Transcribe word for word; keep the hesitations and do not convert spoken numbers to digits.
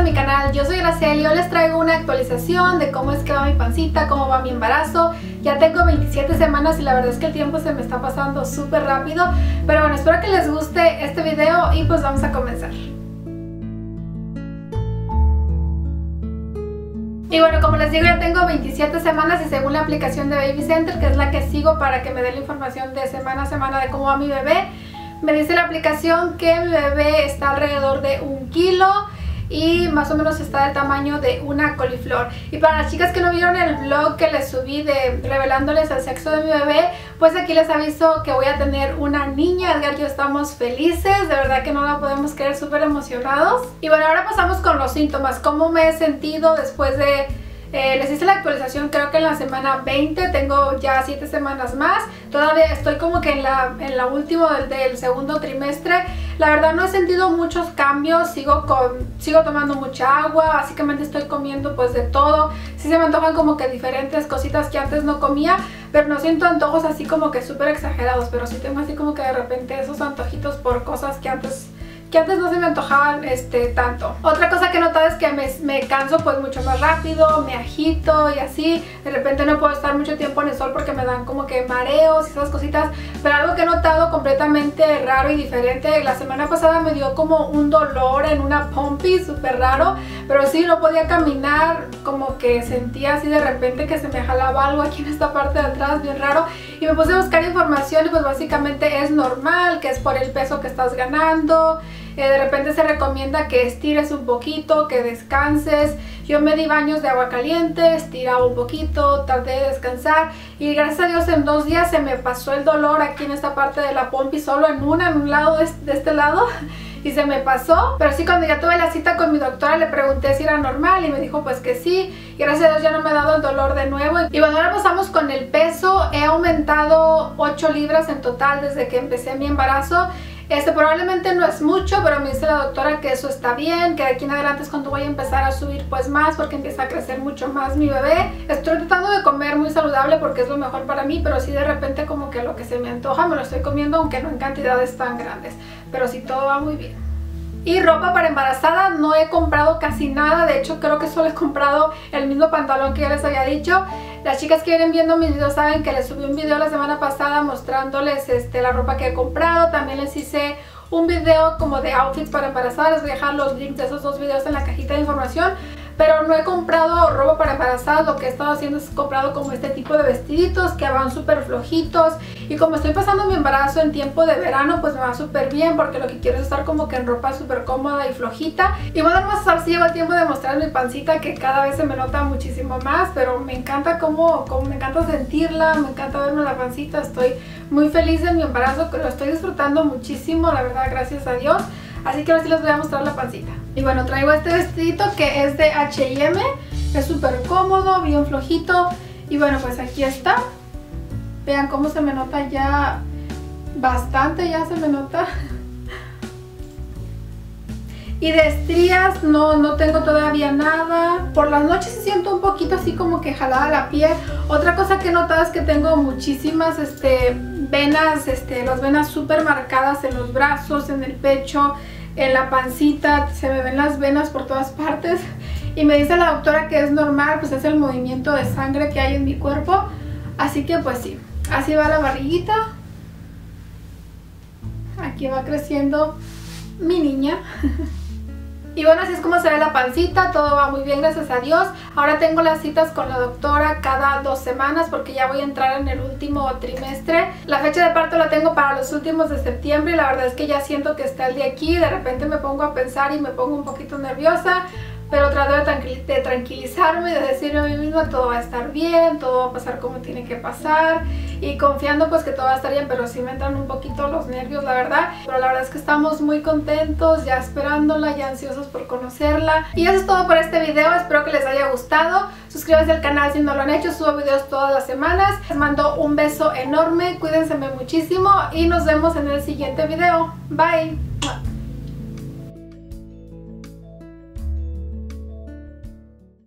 a mi canal. Yo soy Graciela y hoy les traigo una actualización de cómo es que va mi pancita, cómo va mi embarazo. Ya tengo veintisiete semanas y la verdad es que el tiempo se me está pasando súper rápido. Pero bueno, espero que les guste este video y pues vamos a comenzar. Y bueno, como les digo, ya tengo veintisiete semanas y según la aplicación de Baby Center, que es la que sigo para que me dé la información de semana a semana de cómo va mi bebé, me dice la aplicación que mi bebé está alrededor de un kilo y más o menos está del tamaño de una coliflor. Y para las chicas que no vieron el vlog que les subí de revelándoles el sexo de mi bebé, pues aquí les aviso que voy a tener una niña. Edgar y yo estamos felices, de verdad que no la podemos creer, súper emocionados. Y bueno, ahora pasamos con los síntomas, cómo me he sentido después de... Eh, les hice la actualización creo que en la semana veinte, tengo ya siete semanas más. Todavía estoy como que en la, en la última del, del segundo trimestre. La verdad no he sentido muchos cambios, sigo, con, sigo tomando mucha agua, básicamente estoy comiendo pues de todo. Sí se me antojan como que diferentes cositas que antes no comía, pero no siento antojos así como que súper exagerados, pero sí tengo así como que de repente esos antojitos por cosas que antes... que antes no se me antojaban este, tanto. Otra cosa que he notado es que me, me canso pues mucho más rápido, me agito y así. De repente no puedo estar mucho tiempo en el sol porque me dan como que mareos y esas cositas. Pero algo que he notado completamente raro y diferente, la semana pasada me dio como un dolor en una pompis, súper raro. Pero sí, no podía caminar, como que sentía así de repente que se me jalaba algo aquí en esta parte de atrás, bien raro. Y me puse a buscar información y pues básicamente es normal, que es por el peso que estás ganando. Eh, de repente se recomienda que estires un poquito, que descanses. Yo me di baños de agua caliente, estiraba un poquito, traté de descansar y gracias a Dios en dos días se me pasó el dolor aquí en esta parte de la pompi, solo en una, en un lado de, de este lado, y se me pasó. Pero sí, cuando ya tuve la cita con mi doctora le pregunté si era normal y me dijo pues que sí, y gracias a Dios ya no me ha dado el dolor de nuevo. Y bueno, ahora pasamos con el peso. He aumentado ocho libras en total desde que empecé mi embarazo. Este probablemente no es mucho, pero me dice la doctora que eso está bien, que de aquí en adelante es cuando voy a empezar a subir pues más, porque empieza a crecer mucho más mi bebé. Estoy tratando de comer muy saludable porque es lo mejor para mí, pero sí de repente como que lo que se me antoja me lo estoy comiendo, aunque no en cantidades tan grandes, pero sí todo va muy bien. Y ropa para embarazada, no he comprado casi nada, de hecho creo que solo he comprado el mismo pantalón que ya les había dicho. Las chicas que vienen viendo mis videos saben que les subí un video la semana pasada mostrándoles este, la ropa que he comprado. También les hice un video como de outfits para embarazadas. Les voy a dejar los links de esos dos videos en la cajita de información. Pero no he comprado ropa para embarazadas. Lo que he estado haciendo es comprado como este tipo de vestiditos que van súper flojitos. Y como estoy pasando mi embarazo en tiempo de verano, pues me va súper bien porque lo que quiero es estar como que en ropa súper cómoda y flojita. Y bueno, más así llegó el tiempo de mostrar mi pancita, que cada vez se me nota muchísimo más. Pero me encanta como, como me encanta sentirla, me encanta verme la pancita. Estoy muy feliz de mi embarazo, lo estoy disfrutando muchísimo, la verdad, gracias a Dios. Así que ahora sí les voy a mostrar la pancita. Y bueno, traigo este vestidito que es de H y M. Es súper cómodo, bien flojito. Y bueno, pues aquí está. Vean cómo se me nota ya bastante, ya se me nota. Y de estrías no, no tengo todavía nada. Por las noches se siento un poquito así como que jalada la piel. Otra cosa que he notado es que tengo muchísimas este, venas, este, las venas súper marcadas en los brazos, en el pecho, en la pancita. Se me ven las venas por todas partes. Y me dice la doctora que es normal, pues es el movimiento de sangre que hay en mi cuerpo. Así que pues sí, así va la barriguita. Aquí va creciendo mi niña. Y bueno, así es como se ve la pancita, todo va muy bien, gracias a Dios. Ahora tengo las citas con la doctora cada dos semanas porque ya voy a entrar en el último trimestre. La fecha de parto la tengo para los últimos de septiembre y la verdad es que ya siento que está el día aquí. De repente me pongo a pensar y me pongo un poquito nerviosa, pero trato de, tranquil de tranquilizarme y de decirme a mí misma todo va a estar bien, todo va a pasar como tiene que pasar y confiando pues que todo va a estar bien, pero sí me entran un poquito los nervios, la verdad. Pero la verdad es que estamos muy contentos, ya esperándola, ya ansiosos por conocerla. Y eso es todo por este video, espero que les haya gustado. Suscríbanse al canal si no lo han hecho, subo videos todas las semanas. Les mando un beso enorme, cuídense muchísimo y nos vemos en el siguiente video. Bye.